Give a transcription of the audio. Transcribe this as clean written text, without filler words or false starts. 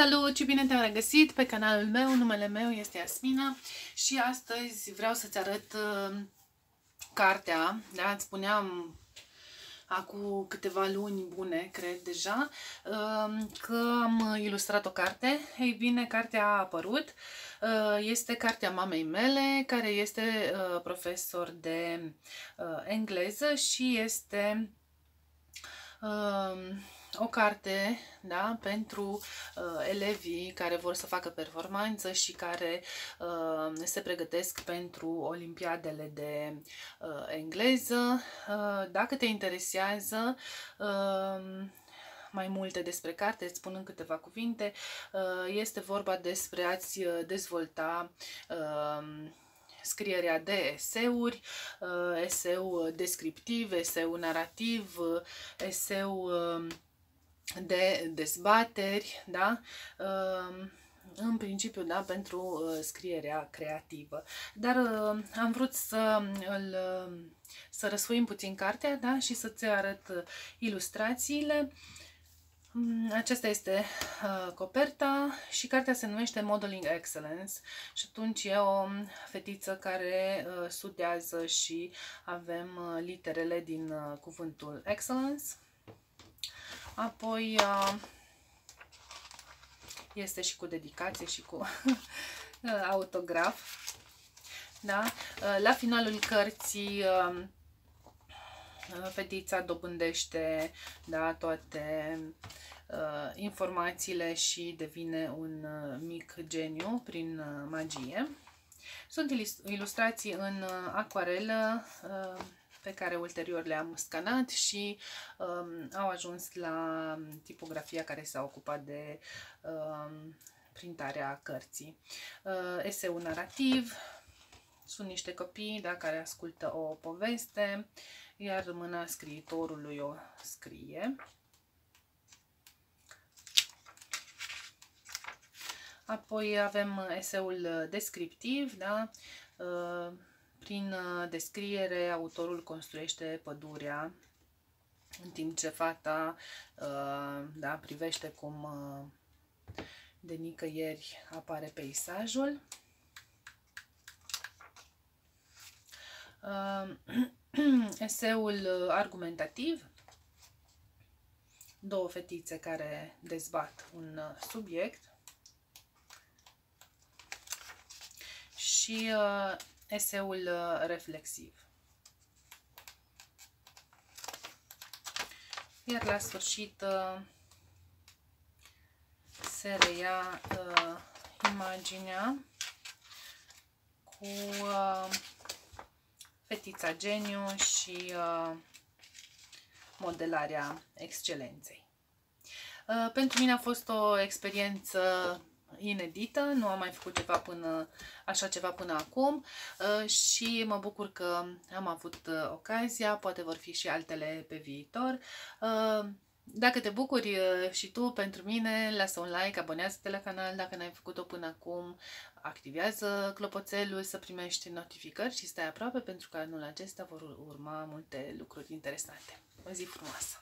Salut și bine te-am regăsit pe canalul meu, numele meu este Iasmina și astăzi vreau să-ți arăt cartea, da? Îți spuneam acum câteva luni bune, cred deja, că am ilustrat o carte. Ei bine, cartea a apărut, este cartea mamei mele, care este profesor de engleză și este o carte, da, pentru elevii care vor să facă performanță și care se pregătesc pentru olimpiadele de engleză. Dacă te interesează mai multe despre carte, îți spun în câteva cuvinte. Este vorba despre a-ți dezvolta scrierea de eseuri, eseu descriptiv, eseu narrativ, eseu de dezbateri, da? În principiu, da, pentru scrierea creativă. Dar am vrut să răsfoim puțin cartea, da? Și să-ți arăt ilustrațiile. Aceasta este coperta și cartea se numește Modeling Excellence și atunci e o fetiță care studiază și avem literele din cuvântul Excellence. Apoi este și cu dedicație și cu autograf. Da? La finalul cărții fetița dobândește, da, toate informațiile și devine un mic geniu prin magie. Sunt ilustrații în acuarelă pe care ulterior le-am scanat și au ajuns la tipografia care s-a ocupat de printarea cărții. Eseu narrativ, sunt niște copii, da, care ascultă o poveste, iar mâna scriitorului o scrie. Apoi avem eseul descriptiv, da? Prin descriere, autorul construiește pădurea, în timp ce fata, da, privește cum de nicăieri apare peisajul. Eseul argumentativ, două fetițe care dezbat un subiect, și eseul reflexiv. Iar la sfârșit se reia imaginea cu fetița geniu și modelarea excelenței. Pentru mine a fost o experiență inedită, nu am mai făcut așa ceva până acum și mă bucur că am avut ocazia, poate vor fi și altele pe viitor. Dacă te bucuri și tu pentru mine, lasă un like, abonează-te la canal dacă n-ai făcut-o până acum, activează clopoțelul să primești notificări și stai aproape pentru că anul acesta vor urma multe lucruri interesante. O zi frumoasă!